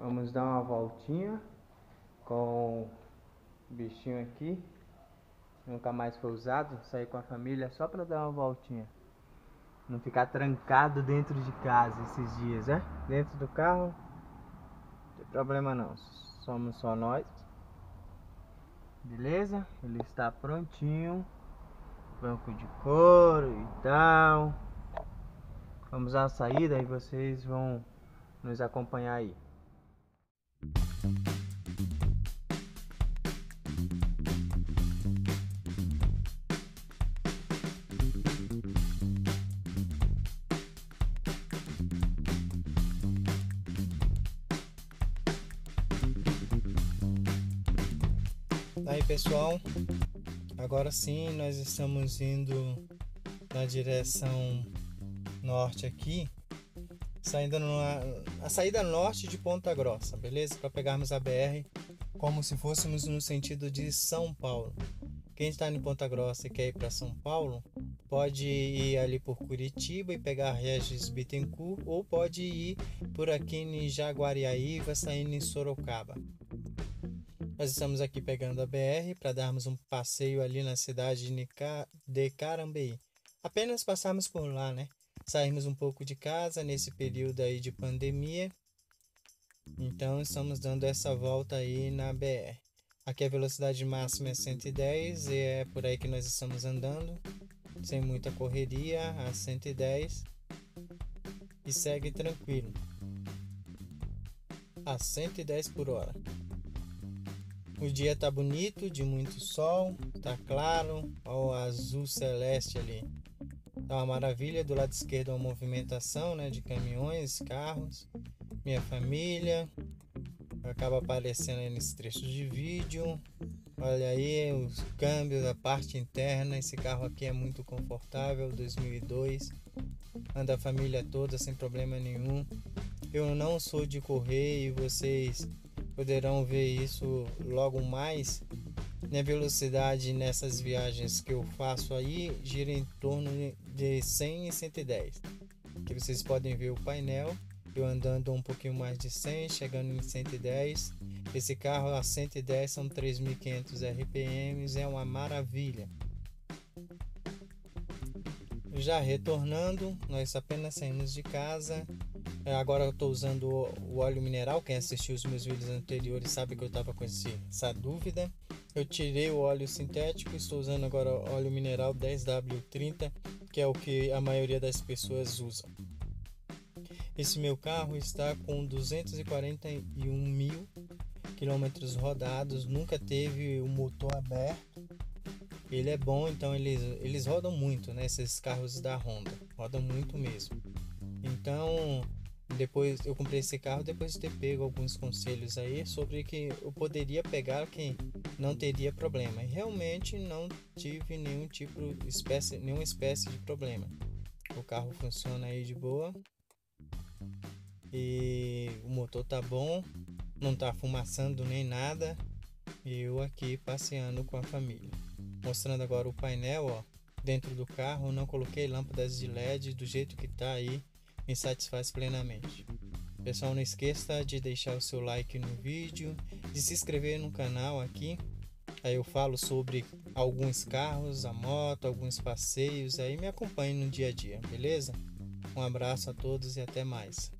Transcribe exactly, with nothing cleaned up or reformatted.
Vamos dar uma voltinha com o bichinho aqui. Nunca mais foi usado. Sair com a família só para dar uma voltinha. Não ficar trancado dentro de casa esses dias, né? Dentro do carro, não tem problema não. Somos só nós. Beleza? Ele está prontinho. Banco de couro e tal. Vamos à saída e vocês vão nos acompanhar aí. Aí pessoal, agora sim nós estamos indo na direção norte aqui, saindo numa, a saída norte de Ponta Grossa, beleza? Para pegarmos a B R como se fôssemos no sentido de São Paulo. Quem está em Ponta Grossa e quer ir para São Paulo, pode ir ali por Curitiba e pegar a Regis Bittencourt, ou pode ir por aqui em Jaguariaí e vai saindo em Sorocaba. Nós estamos aqui pegando a B R para darmos um passeio ali na cidade de Carambeí. Apenas passarmos por lá, né? Saímos um pouco de casa nesse período aí de pandemia. Então estamos dando essa volta aí na B R. Aqui a velocidade máxima é cento e dez e é por aí que nós estamos andando. Sem muita correria, a cento e dez. E segue tranquilo. A cento e dez por hora. O dia tá bonito, de muito sol, tá claro, ó o azul celeste ali. Tá uma maravilha, do lado esquerdo uma movimentação, né, de caminhões, carros, minha família, acaba aparecendo aí nesse trecho de vídeo. Olha aí os câmbios, a parte interna, esse carro aqui é muito confortável, dois mil e dois, anda a família toda sem problema nenhum. Eu não sou de correr e vocês poderão ver isso logo mais. Minha velocidade nessas viagens que eu faço aí gira em torno de cem e cento e dez. Aqui vocês podem ver o painel, eu andando um pouquinho mais de cem, chegando em cento e dez. Esse carro a cento e dez são três mil e quinhentos R P Ms, é uma maravilha. Já retornando, nós apenas saímos de casa. Agora eu estou usando o óleo mineral. Quem assistiu os meus vídeos anteriores sabe que eu estava com essa dúvida. Eu tirei o óleo sintético, estou usando agora o óleo mineral dez W trinta, que é o que a maioria das pessoas usa. Esse meu carro está com duzentos e quarenta e um mil quilômetros rodados, nunca teve o motor aberto. Ele é bom, então eles, eles rodam muito, né? Esses carros da Honda, rodam muito mesmo. Então, depois eu comprei esse carro depois de ter pego alguns conselhos aí sobre que eu poderia pegar, que não teria problema. E realmente não tive nenhum tipo de espécie, nenhuma espécie de problema. O carro funciona aí de boa. E o motor tá bom, não tá fumaçando nem nada. E eu aqui passeando com a família. Mostrando agora o painel, ó, dentro do carro, não coloquei lâmpadas de L E D, do jeito que tá aí. Me satisfaz plenamente. Pessoal, não esqueça de deixar o seu like no vídeo, de se inscrever no canal aqui. Aí eu falo sobre alguns carros, a moto, alguns passeios, aí me acompanhe no dia a dia, beleza? Um abraço a todos e até mais.